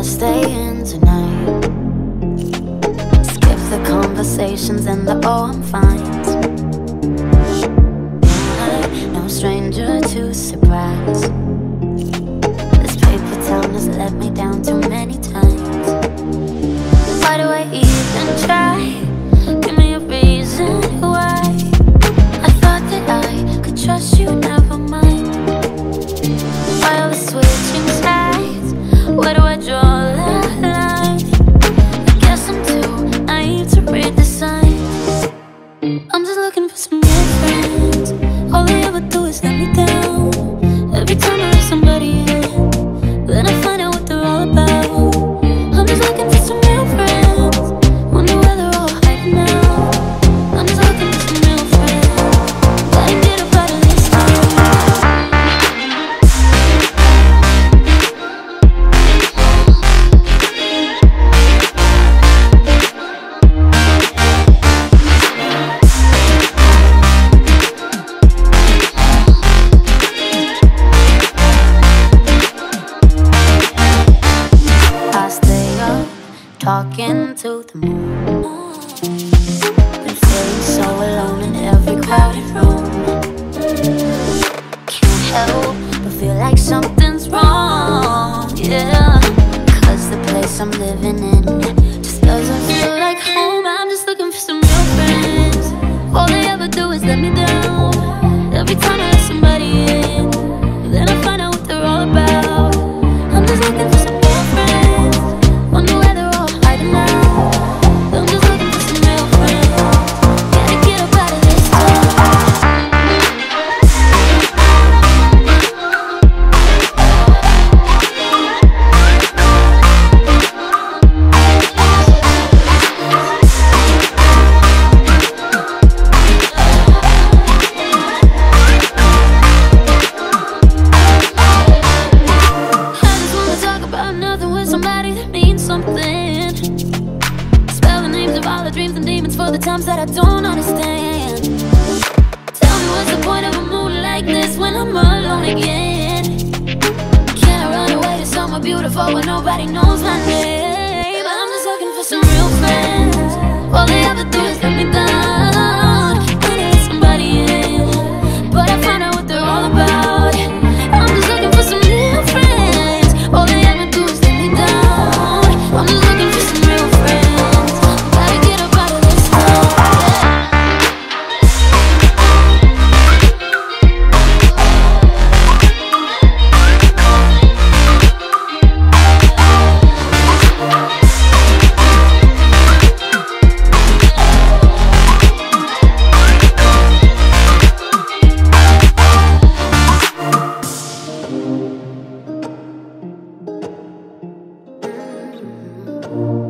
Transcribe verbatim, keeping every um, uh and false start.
about staying tonight. Skip the conversations and the oh I'm fine. I'm no stranger to surprise. This paper town has let me down too many times. Why do I even try? Give me a reason why. I thought that I could trust you, never mind. Why are we switching sides? Where do I draw the line? I guess I'm too naive to read the signs. I'm just looking for some good friends. All they ever do is let me down. Every time I let somebody in, then I find out what they're all about. I'm just looking for some good friends. Wonder where they're all hiding now. Talking to the moon, been feeling so alone in every crowded room. Can't help but feel like something's wrong, yeah. Cause the place I'm living in just doesn't feel like home. I'm just looking for some real friends. All they ever do is let me down. Every time I let somebody in, then I find out what they're all about. I'm just looking for some real friends. Wonder where they're all. Thank you.